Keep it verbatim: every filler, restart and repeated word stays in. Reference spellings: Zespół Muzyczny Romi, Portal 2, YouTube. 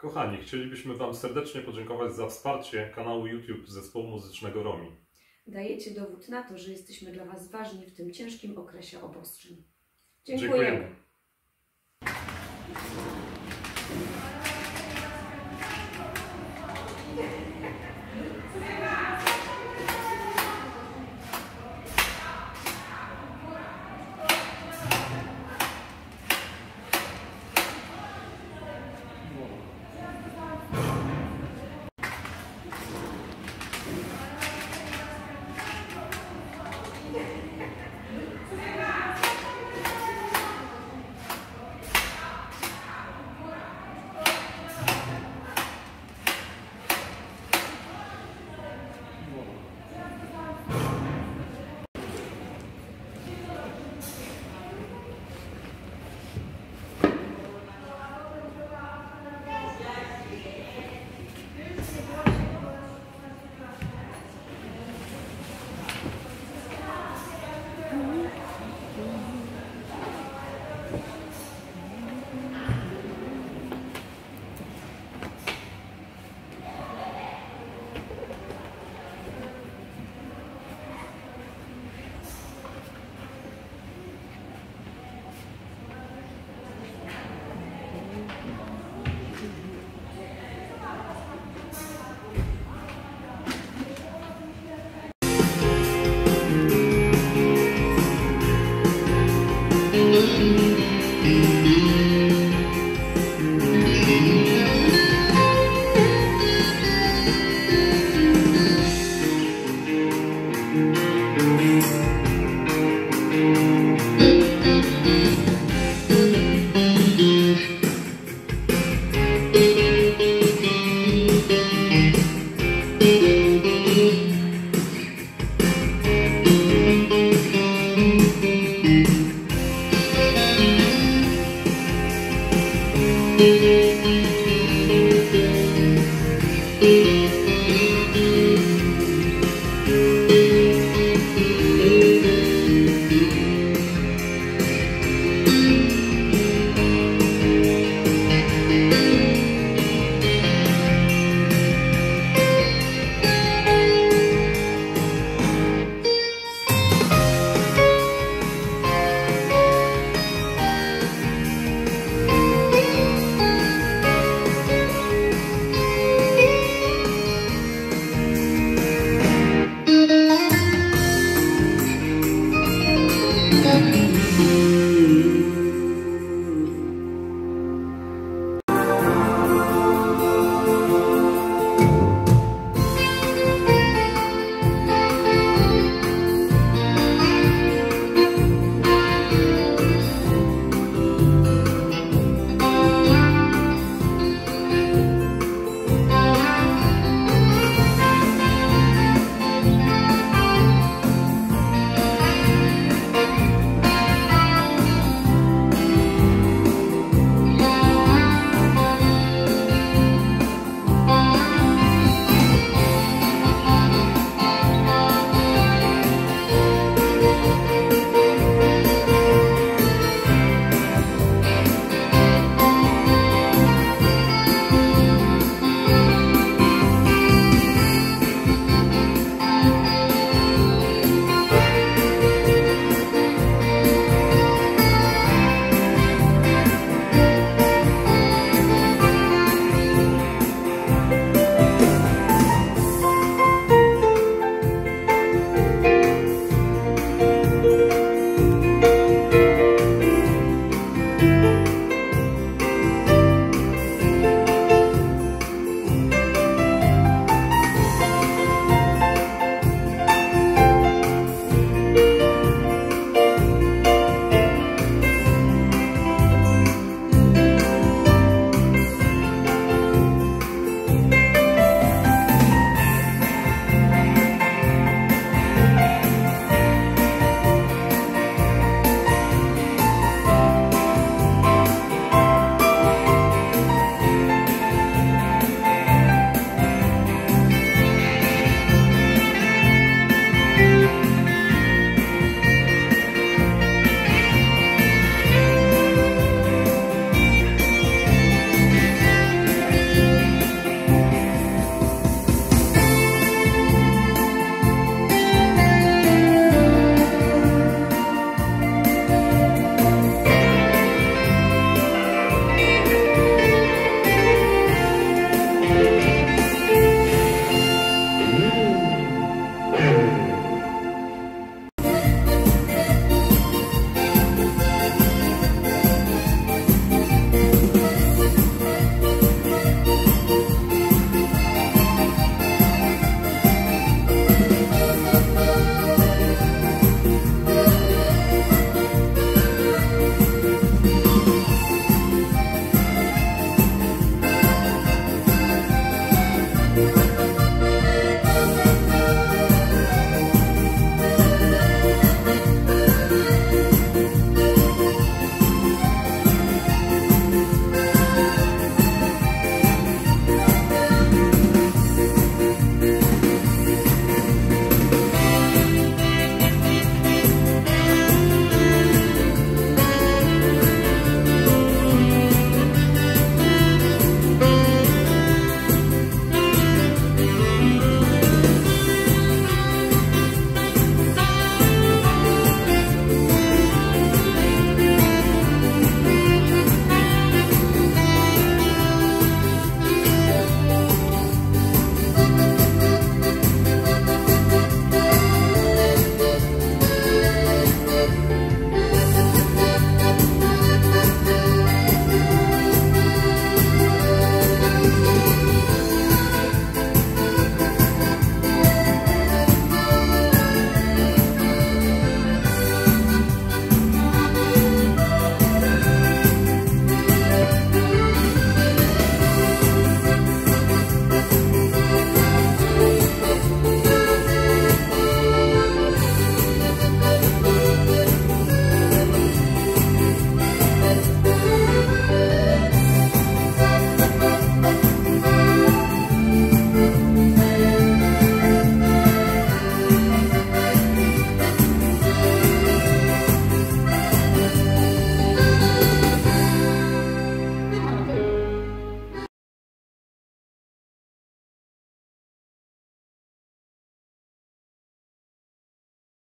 Kochani, chcielibyśmy Wam serdecznie podziękować za wsparcie kanału YouTube Zespołu Muzycznego Romi. Dajecie dowód na to, że jesteśmy dla Was ważni w tym ciężkim okresie obostrzeń. Dziękujemy. Dziękujemy. Thank you.